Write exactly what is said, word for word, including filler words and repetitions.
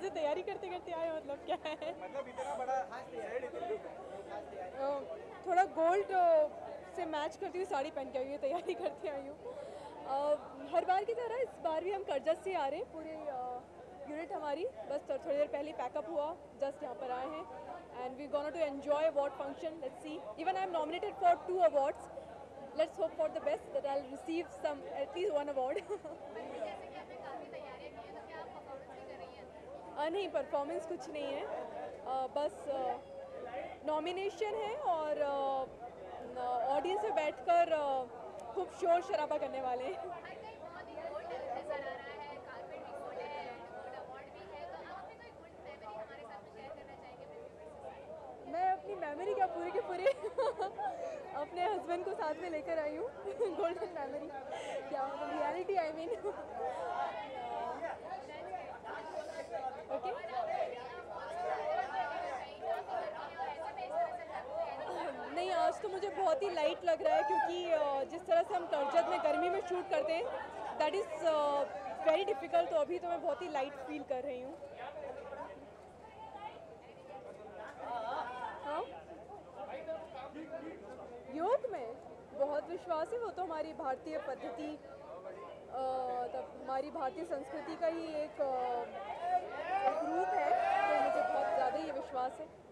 ऐसे तैयारी करते करते आए, मतलब क्या है, मतलब इतना बड़ा। थोड़ा गोल्ड से मैच करती हुई साड़ी पहन के आई हूँ, तैयारी करते आई हूँ। हर बार की तरह इस बार भी हम कर्जत से आ रहे हैं। पूरी यूनिट हमारी बस थोड़ी देर पहले पैकअप हुआ, जस्ट यहाँ पर आए हैं and we gonna to enjoy award function. Let's see, even I am nominated for two awards. Let's hope for the best that I will receive some at least one award. नहीं, performance कुछ नहीं है, आ, बस nomination है और audience में बैठकर खूब शोर शराबा करने वाले हैं। मैं अपनी मेमोरी क्या पूरी के पूरे अपने हस्बैंड को साथ में लेकर आई हूँ। गोल्डन मेमोरी क्या, रियलिटी आई मीन। ओके, नहीं, आज तो मुझे बहुत ही लाइट लग रहा है क्योंकि जिस तरह से हम कर्जत में गर्मी में शूट करते हैं दैट इज़ वेरी डिफ़िकल्ट। तो अभी तो मैं बहुत ही लाइट फील कर रही हूँ। हाँ, योग में बहुत विश्वास है, वो तो हमारी भारतीय पद्धति, तब हमारी भारतीय संस्कृति का ही एक रूप है, तो मुझे बहुत ज़्यादा ये विश्वास है।